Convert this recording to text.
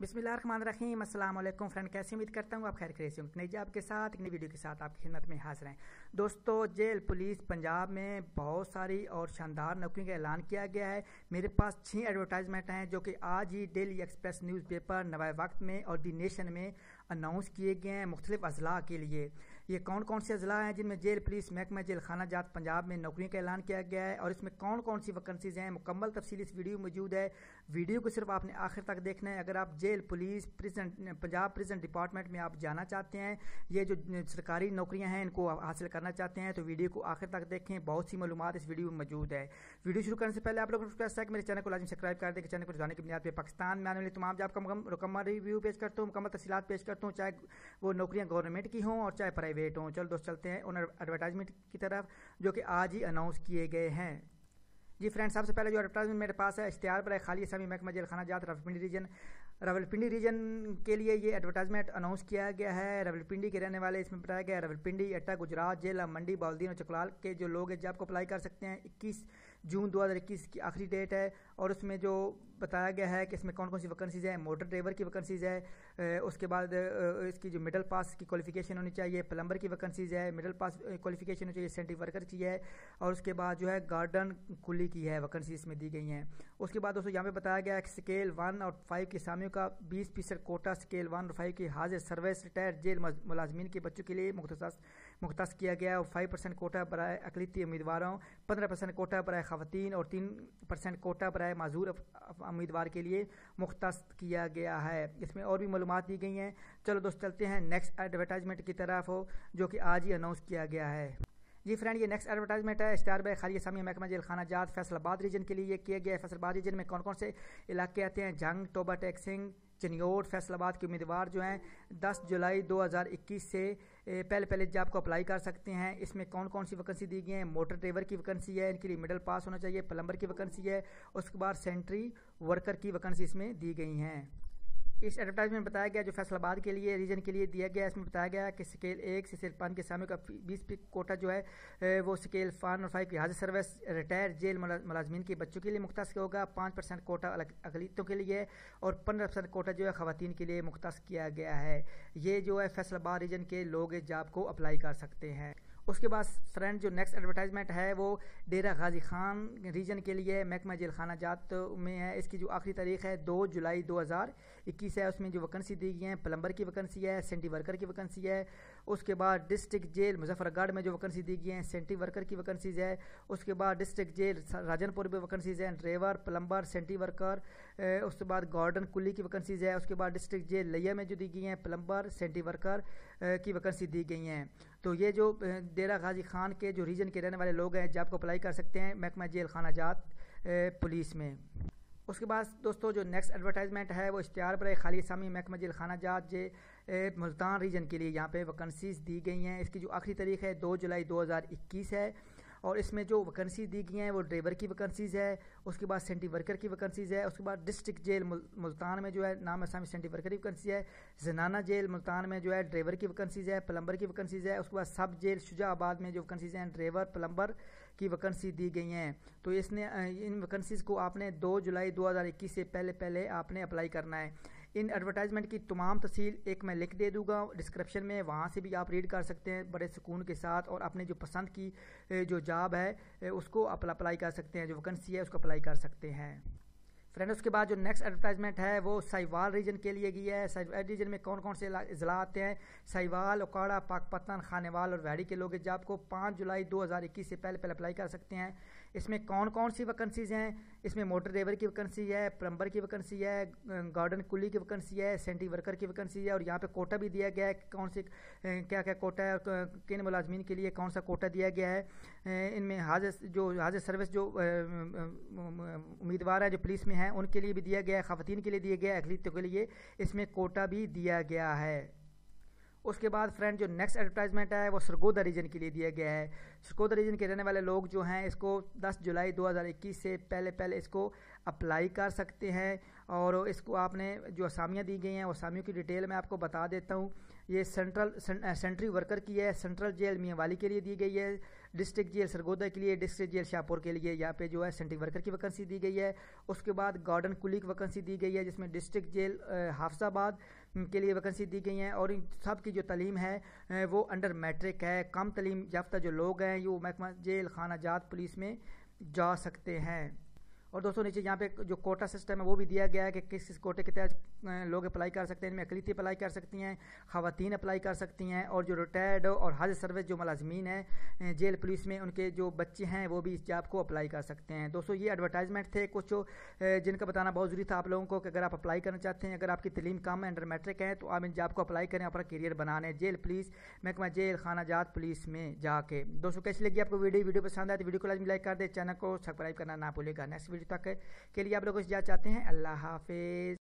बिस्मिल्लाहिर्रहमानिर्रहीम। अस्सलाम वालेकुम फ्रेंड, कैसे उम्मीद करता हूँ आप खैर खैर से। नेजा आपके साथ एक नई वीडियो के साथ आपकी खिदमत में हाजिर हैं। दोस्तों, जेल पुलिस पंजाब में बहुत सारी और शानदार नौकरियों का ऐलान किया गया है। मेरे पास 6 एडवर्टाइजमेंट हैं जो कि आज ही डेली एक्सप्रेस न्यूज़पेपर, नवा-ए-वक्त में और दी नेशन में अनाउंस किए गए हैं मुख्तलिफ अजला के लिए। ये कौन कौन से अजला हैं जिनमें जेल पुलिस महकमा जेल खाना जात पंजाब में नौकरियों का ऐलान किया गया है और इसमें कौन कौन सी वैकेंसीज हैं, मुकम्मल तफसील इस वीडियो में मौजूद है। वीडियो को सिर्फ आपने आखिर तक देखना है। अगर आप jail police Punjab prison department में आप जाना चाहते हैं, ये जो सरकारी नौकरियां हैं इनको हासिल करना चाहते हैं तो वीडियो को आखिर तक देखें। बहुत सी मालूमात इस वीडियो में मौजूद है। वीडियो शुरू करने से पहले आप लोगों को रिक्वेस्ट है कि मेरे चैनल को लाजमी सब्सक्राइब कर दें। चैनल पर जाने की बुनियाद पर पाकिस्तान में आने वाली तमाम जॉब का मुकम्मल रिव्यू पेश करता हूँ, मुकम्मल तफसीलात पेश करता हूँ, चाहे वो नौकरियाँ गवर्नमेंट की हों और चाहे प्राइवेट हों। चलो दोस्त, चलते हैं उन एडवर्टाइजमेंट की तरफ जो कि आज ही अनाउंस किए गए हैं। जी फ्रेंड्स, सबसे पहले जो एडवर्टाइजमेंट मेरे पास है, इश्तिहार बराए खाली असामी महकमा जेल खाना जात रावलपिंडी रीजन के लिए ये एडवर्टाइजमेंट अनाउंस किया गया है। रावलपिंडी के रहने वाले, इसमें बताया गया है रावलपिंडी, अट्टा गुजरात जेल, मंडी बाउद्दीन और चकलाल के जो लोग हैं जॉब को अप्लाई कर सकते हैं। 21 जून 2021 की आखिरी डेट है और उसमें जो बताया गया है कि इसमें कौन कौन सी वैकेंसीज हैं। मोटर ड्राइवर की वैकेंसीज है, उसके बाद इसकी जो मिडिल पास की क्वालिफिकेशन होनी चाहिए, प्लम्बर की वैकेंसीज है, मिडिल पास क्वालिफिकेशन होनी चाहिए, सेंट्री वर्कर की है और उसके बाद जो है गार्डन कुली की है वैकेंसी इसमें दी गई हैं। उसके बाद दोस्तों यहाँ पे बताया गया है कि स्केल 1 और 5 के असामियों का 20% कोटा स्केल 1 और 5 की हाजिर सर्विस रिटायर जेल मुलाजमीन के बच्चों के लिए मुख्तस किया गया है और 5% कोटा बराए अकलीती उम्मीदवारों, 15% कोटा बराए खवातीन और 3% कोटा बराए माजूर उम्मीदवार के लिए मुख्तस किया गया है। इसमें और भी मालूमात दी गई हैं। चलो दोस्त, चलते हैं नेक्स्ट एडवर्टाइजमेंट की तरफ हो जो कि आज ही अनाउंस किया गया है। जी फ्रेंड, ये नेक्स्ट एडवर्टाइजमेंट है इश्तिहार बराए खाली असामी महकमा जेल खाना जात फैसलाबाद रीजन के लिए ये किया गया है। फैसलाबाद रीजन में कौन कौन से इलाके आते हैं? जंग, टोबा टेक सिंह, चिनियोट, फैसलाबाद के उम्मीदवार जो हैं 10 जुलाई 2021 से पहले जॉब को अप्लाई कर सकते हैं। इसमें कौन कौन सी वैकेंसी दी गई है? मोटर ड्राइवर की वैकेंसी है, इनके लिए मिडिल पास होना चाहिए, प्लम्बर की वैकेंसी है, उसके बाद सेंट्री वर्कर की वैकेंसी इसमें दी गई हैं। इस एडवर्टाइजमेंट में बताया गया जो फैसलाबाद के लिए रीजन के लिए दिया गया है, इसमें बताया गया कि स्केल 1 से स्केल 5 के सामने का 20 कोटा जो है वो स्केल 1 और 5 की हाजिर सर्विस रिटायर जेल मुलाजमीन के बच्चों के लिए मुख्तस होगा। 5% कोटा अकलीतों के लिए और 15% कोटा जो है खवातीन के लिए मुख्तस किया गया है। ये जो है फैसलाबाद रीजन के लोग इस जॉब को अप्लाई कर सकते हैं। उसके बाद फ्रेंड जो नेक्स्ट एडवर्टाइजमेंट है वो डेरा गाजी खान रीजन के लिए महकमा जेल खाना जात में है। इसकी जो आखिरी तारीख है 2 जुलाई 2021 है। उसमें जो वैकेंसी दी गई है, प्लम्बर की वैकेंसी है, सेंट्री वर्कर की वैकेंसी है, उसके बाद डिस्ट्रिक्ट जेल मुजफ्फरगढ़ में जो वैकेंसी दी गई है सेंट्री वर्कर की वैकेंसीज़ है, उसके बाद डिस्ट्रिक्ट जेल राजनपुर में वैकेंसीज़ हैं, ड्राइवर, प्लम्बर, सेंट्री वर्कर, उसके बाद गार्डन कुली की वैकेंसीज़ है, उसके बाद डिस्ट्रिक्ट जेल लिया में जो दी गई हैं प्लम्बर, सेंट्री वर्कर की वैकेंसी दी गई हैं। तो ये जो डेरा गाजी खान के जो रीजन के रहने वाले लोग हैं जॉब को अप्लाई कर सकते हैं महकमा जेल खाना जात पुलिस में। उसके बाद दोस्तों जो नेक्स्ट एडवर्टाइजमेंट है वो इश्तिहार बराए खाली असामी महकमा जेल खाना जात मुल्तान रीजन के लिए यहाँ पे वैकेंसीज दी गई हैं। इसकी जो आखिरी तारीख है 2 जुलाई 2021 है और इसमें जो वैकेंसी दी गई हैं वो ड्राइवर की वैकेंसीज़ है, उसके बाद सेंट्री वर्कर की वैकेंसीज़ है, उसके बाद डिस्ट्रिक्ट जेल मुल्तान में जो है नाम असामी सेंट्री वर्कर की वैकेंसी है, जनाना जेल मुल्तान में जो है ड्राइवर की वैकेंसीज़ है, प्लम्बर की वैकेंसीज़ है, उसके बाद सब जेल शुजाबाद में जो वैकेंसीज़ हैं ड्राइवर, प्लम्बर की वैकेंसी दी गई हैं। तो इसने इन वैकेंसीज़ को आपने 2 जुलाई 2021 से पहले आपने अप्लाई करना है। इन एडवर्टाइजमेंट की तमाम तफसील एक मैं लिंक दे दूंगा डिस्क्रिप्शन में, वहाँ से भी आप रीड कर सकते हैं बड़े सुकून के साथ और अपने जो पसंद की जो जॉब है उसको अप्लाई कर सकते हैं, जो वैकेंसी है उसको अप्लाई कर सकते हैं। फ्रेंड, उसके बाद जो नेक्स्ट एडवर्टाइजमेंट है वो साहिवाल रीजन के लिए गई है। साहिवाल रीजन में कौन कौन से ज़िला आते हैं? साहिवाल, ओकाड़ा, पाकपत्तन, खानेवाल और वैडी के लोग इस जॉब को 5 जुलाई 2021 से पहले अप्लाई कर सकते हैं। इसमें कौन कौन सी वैकेंसीज़ हैं? इसमें मोटर ड्राइवर की वैकेंसी है, प्लम्बर की वैकेंसी है, गार्डन कुली की वैकेंसी है, सेंट्री वर्कर की वैकेंसी है और यहाँ पे कोटा भी दिया गया है कौन से क्या क्या कोटा है और किन मुलाजमीन के लिए कौन सा कोटा दिया गया है। इनमें हाजिर सर्विस जो उम्मीदवार है जो पुलिस में हैं उनके लिए भी दिया गया है, खवातीन के लिए दिया गया है, अकलीतों के लिए इसमें कोटा भी दिया गया है। उसके बाद फ्रेंड जो नेक्स्ट एडवर्टाइजमेंट है वो सरगोधा रीजन के लिए दिया गया है। सरगोधा रीजन के रहने वाले लोग जो हैं इसको 10 जुलाई 2021 से पहले इसको अप्लाई कर सकते हैं और इसको आपने जो असामियाँ दी गई हैं वो असामियों की डिटेल मैं आपको बता देता हूँ। ये सेंट्री वर्कर की है, सेंट्रल जेल मियांवाली के लिए दी गई है, डिस्ट्रिक्ट जेल सरगोधा के लिए, डिस्ट्रिक्ट जेल शाहपुर के लिए यहाँ पे जो है सेंट्रिक वर्कर की वैकेंसी दी गई है। उसके बाद गार्डन कुली की वैकेंसी दी गई है, जिसमें डिस्ट्रिक्ट जेल हाफिजाबाद के लिए वैकेंसी दी गई हैं। और इन सब की जो तालीम है वो अंडर मैट्रिक है। कम तालीम याफ्ता जो लोग हैं वो महकमा जेल खाना जात पुलिस में जा सकते हैं। और दोस्तों नीचे यहाँ पे जो कोटा सिस्टम है वो भी दिया गया है कि किस कोटे के तहत लोग अप्लाई कर सकते हैं। इनमें अकलीती अप्लाई कर सकती हैं, ख़वातीन अप्लाई कर सकती हैं, और जो रिटायर्ड और हाजिर सर्विस जो मुलाजमीन हैं जेल पुलिस में उनके जो बच्चे हैं वो भी इस जॉब को अप्लाई कर सकते हैं। दोस्तों ये एडवर्टाइजमेंट थे कुछ जिनका बताना बहुत ज़रूरी था आप लोगों को कि अगर आप अप्लाई करना चाहते हैं, अगर आपकी तलीम कम है, अंडर मैट्रिक है, तो आप इन जॉब को अप्लाई करें, अपना करियर बनाने जेल पुलिस महकमा जेल खाना जात पुलिस में जाके। दोस्तों कैसी लगी आपको वीडियो पसंद आए तो वीडियो को लाइक कर दे, चैनल को सब्सक्राइब करना ना भूलेगा। नेक्स्ट तक के लिए आप लोग कुछ जाना चाहते हैं। अल्लाह हाफिज।